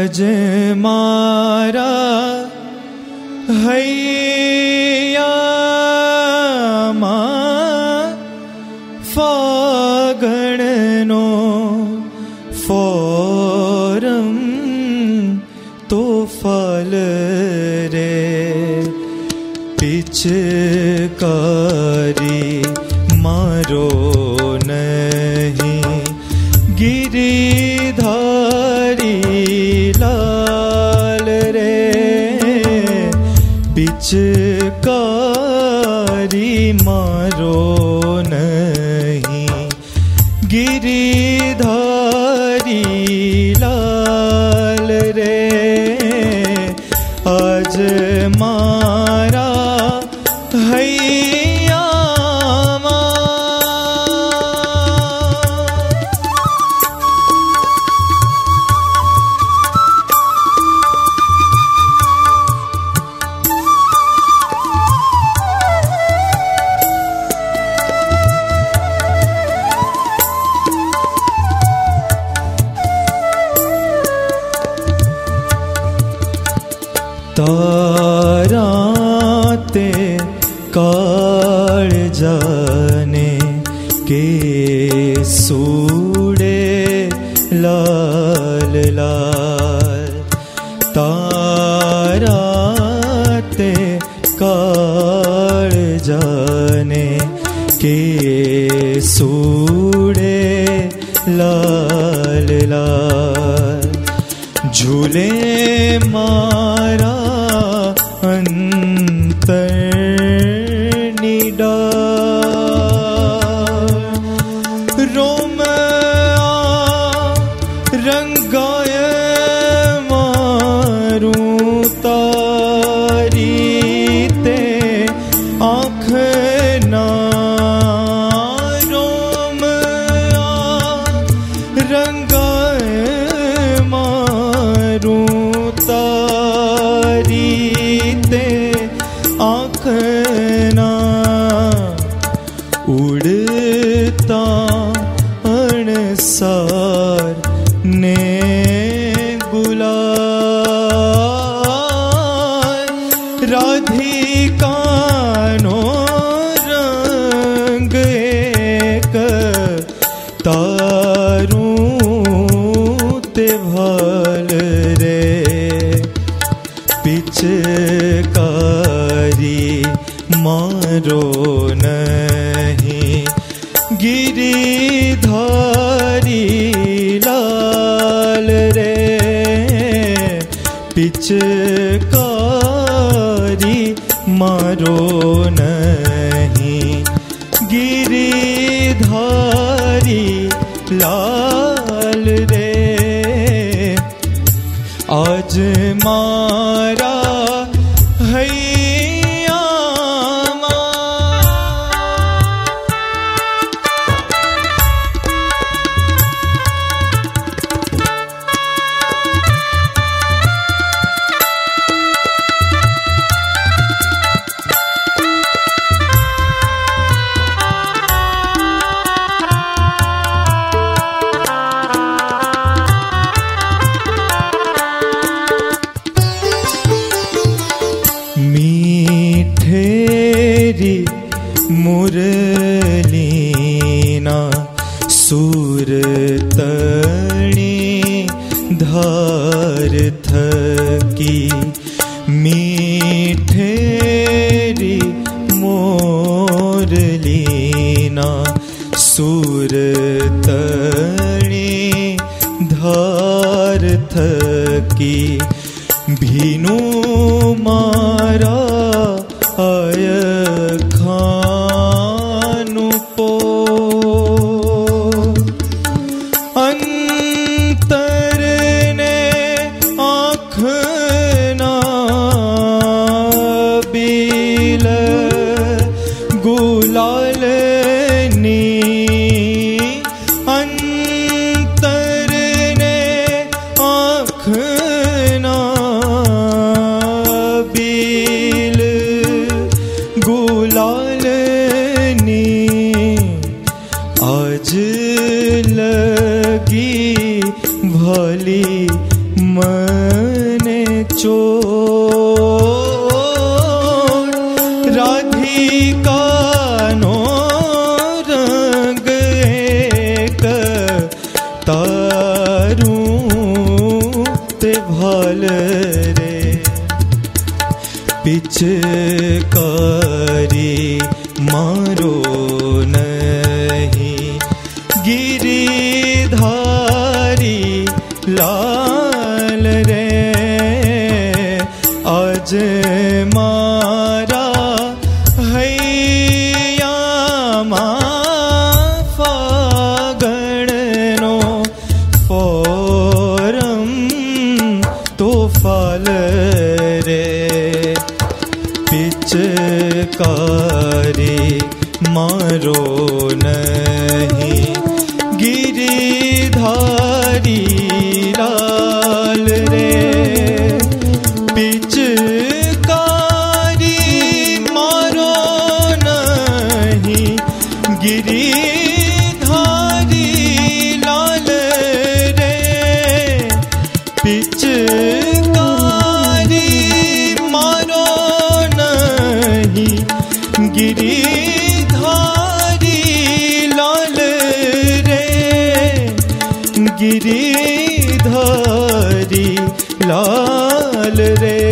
आज मारा हैया मा फागण नो फोरम तो फल रे पिचकारी मारो नहीं गिरिधारी लाल रे पिचकारी मारो नहीं गिरिधारी लाल रे। आज मारा हैया मा ताराते काल जाने के सूड़े लाल लाल ताराते काल जाने के सूड़े लाल लाल झूले मारा निडा रोम रंगाय मारू तारी ते आँख ना रोम रंगाय मारू तारी आँखना उड़ता अनसार ने गुलाल राधिका नो रंग एक तारू ते भाल रे पिचकारी मारो नहीं गिरिधारी लाल रे पिचकारी मारो नहीं गिरिधारी लाल रे। आज मारा मीठेरी मुरलीना सूर तणी धार थकी मीठेरी मुरलीना सूर तणी धार थकी भीनु मारा आय खानु पो अंतर ने आँख ना बील गुलाल नी अंतर ने आँख ना आज लगी भली म पिचकारी मारो नहीं गिरिधारी लाल रे, आज मारा हैया मा फागणनो पौरम तो फाल रे, पिचकारी मारो नहीं गिरिधारी लाल रे, पिचकारी मारो नहीं गिरिधारी लाल रे, पिचकारी मारो नहीं गिरिधारी लाल रे, गिरिधारी लाल रे।